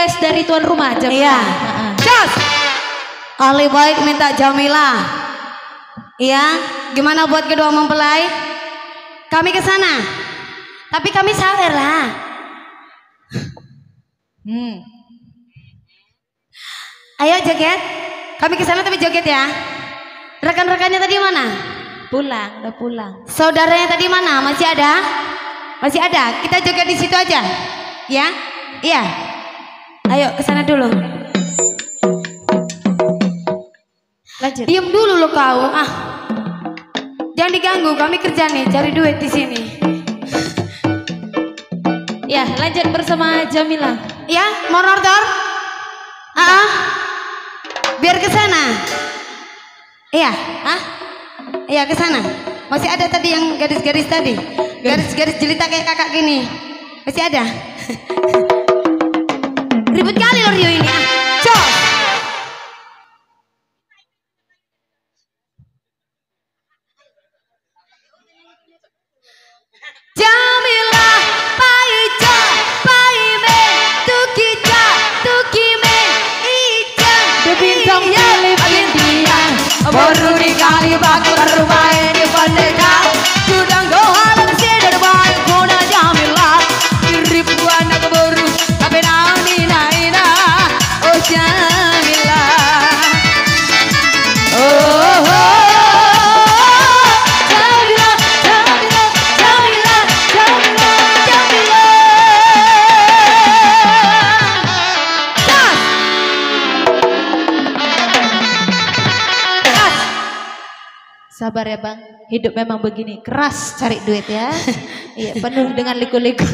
request dari tuan rumah Jamila. Iya. Jos. Ahli baik minta Jamila. Iya. Gimana buat kedua mempelai? Kami ke sana. Tapi kami sawer lah. Ayo joget. Kami ke sana tapi joget ya. Rekan-rekannya tadi mana? Pulang, udah pulang. Saudaranya tadi mana? Masih ada? Masih ada. Kita joget di situ aja. Ya? Iya. Ayo ke sana dulu. Lanjut. Diam dulu lo kau. Ah. Jangan diganggu, kami kerja nih, cari duit di sini. Ya, lanjut bersama Jamila. Ya, mau order? Biar ke sana. Iya, iya ke sana. Masih ada tadi yang garis-garis tadi. Garis-garis jelita kayak kakak gini. Masih ada. Ribut kali loh Rio ini. Cok. Jamila, Pak Ica, Pak Ime, Tukica, Tukime, Ica. Debintang pilih India. Baru dikali bakal bermain di Pandega. Sudah doa bersih dan baik guna Jamila. Ribuan anak baru tapi nina. Oh Jamila. Jamila. Keras. Sabar ya bang, hidup memang begini, keras cari duit ya. Iya, penuh dengan liku-liku.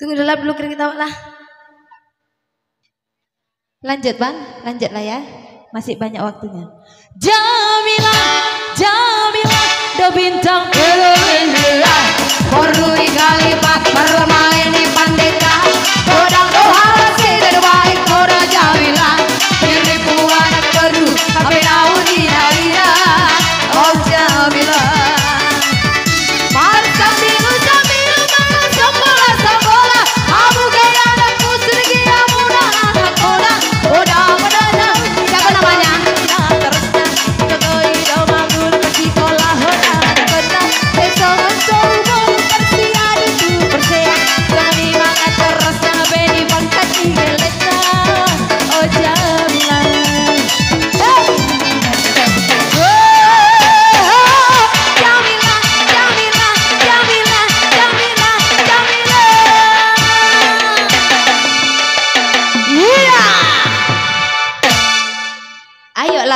Tunggu dulu kering ketawa lah. Lanjut bang, lanjut lah ya. Masih banyak waktunya. Jamila, the bintang India. Baru dikali pas bermain di Pandega. Kodang doa sih terbaik kora Jamila. Ribuan anak baru, tapi naun ina. Oh Jamila.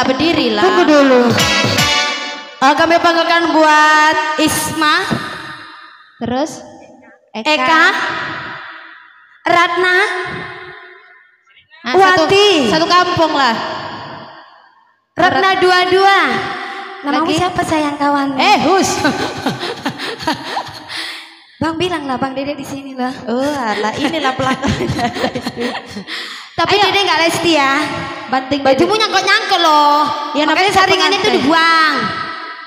Berdirilah. Tunggu dulu. Kami panggilkan buat Isma, terus Eka, Ratna, Wanti. Satu kampung lah. Ratna 22. Namamu siapa sayang kawan? Hus. Bang bilang lah Bang Dede di sini lah. Oh lah, inilah pelakon. Tapi ayo. Dede nggak Lesti ya. Banting bajumu nyangkut loh. Ya, makanya saringannya itu dibuang.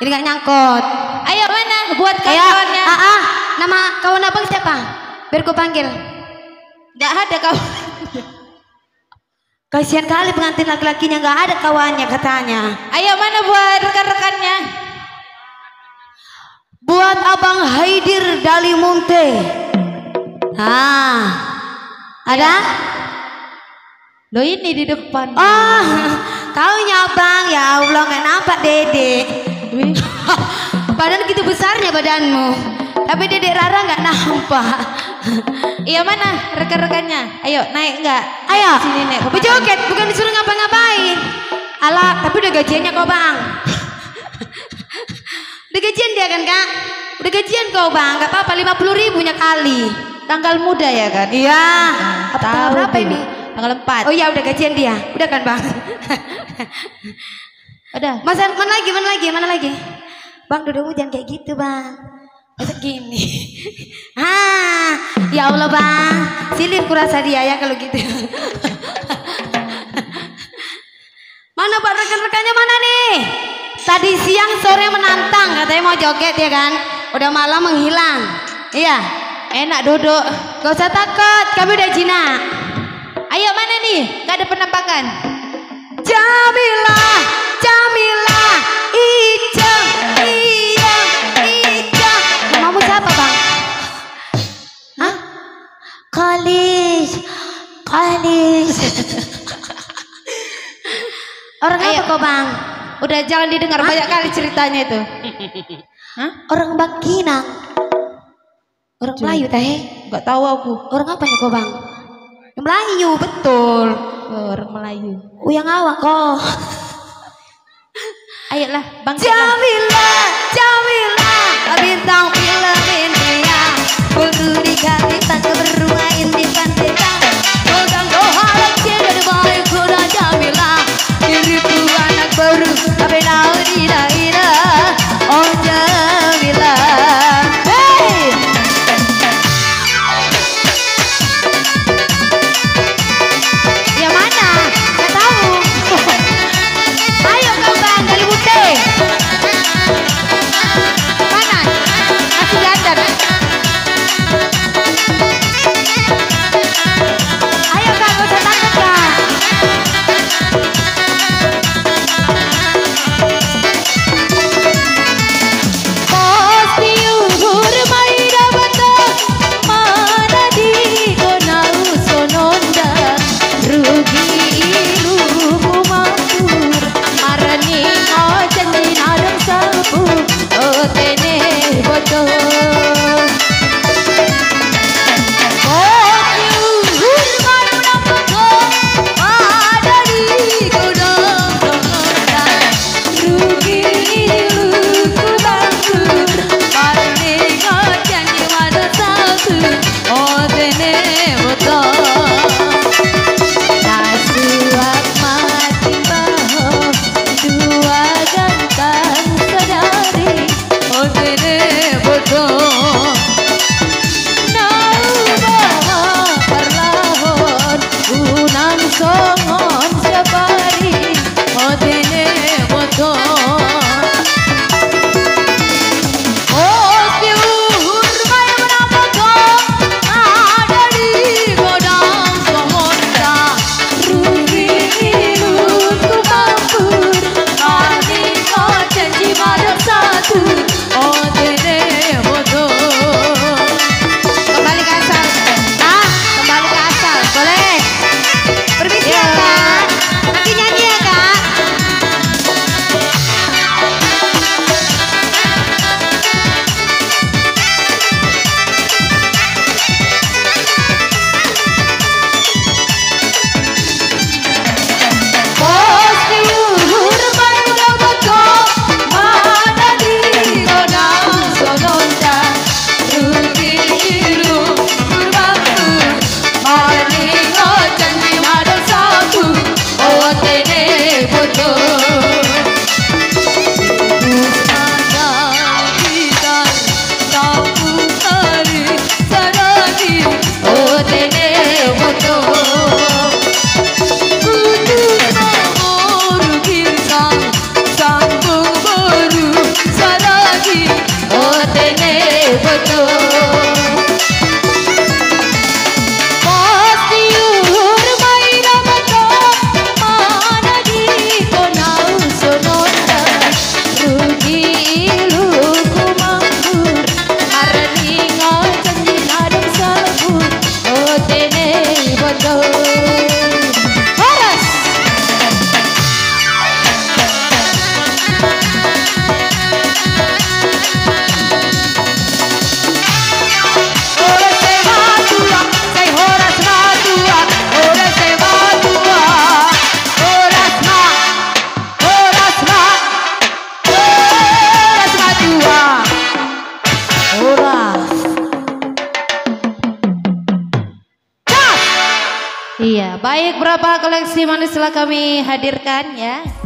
Jadi nggak nyangkut. Ayo mana buat kawannya. Nama kawan abang siapa? Biar ku panggil. Nggak ada kawan. Kasihan kali pengantin laki-lakinya nggak ada kawannya katanya. Ayo mana buat rekan-rekannya? Buat abang Haidir Dali Munte. Ada? Loh ini di depan. Oh, taunya abang ya Allah nggak nampak Dede. Badan gitu besarnya badanmu, tapi Dede Rara nggak nampak. Iya mana rekan-rekannya? Ayo naik nggak? Ayo. Sini naik. Bejoget bukan disuruh ngapa-ngapain. Alah, tapi udah gajiannya kok bang. Udah gajian dia kan kak? Udah gajian kau bang? Gak apa-apa 50.000-nya kali. Tanggal muda ya kan? Iya. Tanggal berapa ini? Tanggal 4. Oh iya udah gajian dia. Udah kan bang? Udah. Mas mana lagi? Bang dudukmu jangan kayak gitu bang. Masa gini. Ya Allah bang. Silir kurasa dia ya kalau gitu. Mana buat rekan-rekannya mana nih? Tadi siang sore menantang katanya mau joget ya kan? Udah malam menghilang. Iya. Enak duduk. Gak usah takut. Kami udah jinak. Ayo mana nih? Gak ada penampakan. Jamila, Jamila, Ica, Ica, Ica. Namamu siapa bang? Hah? Kolis, kolis. Orang ayo. Apa kok bang? Udah jangan didengar hah? Banyak kali ceritanya itu. Hah? Orang Bangkinang. Orang Melayu teh? Gak tahu aku. Orang apa nih kok bang? Melayu betul. Orang Melayu. Uyang awak kok. Ayolah bang. Jamila, Jamila, bintang film India, puluh dikali tak berdua ini pandai. Orang doa lagi dari balik kuda Jamila, diriku anak baru tapi tahu tidak ira. Oh Jamila. Iya, baik berapa koleksi manis telah kami hadirkan ya.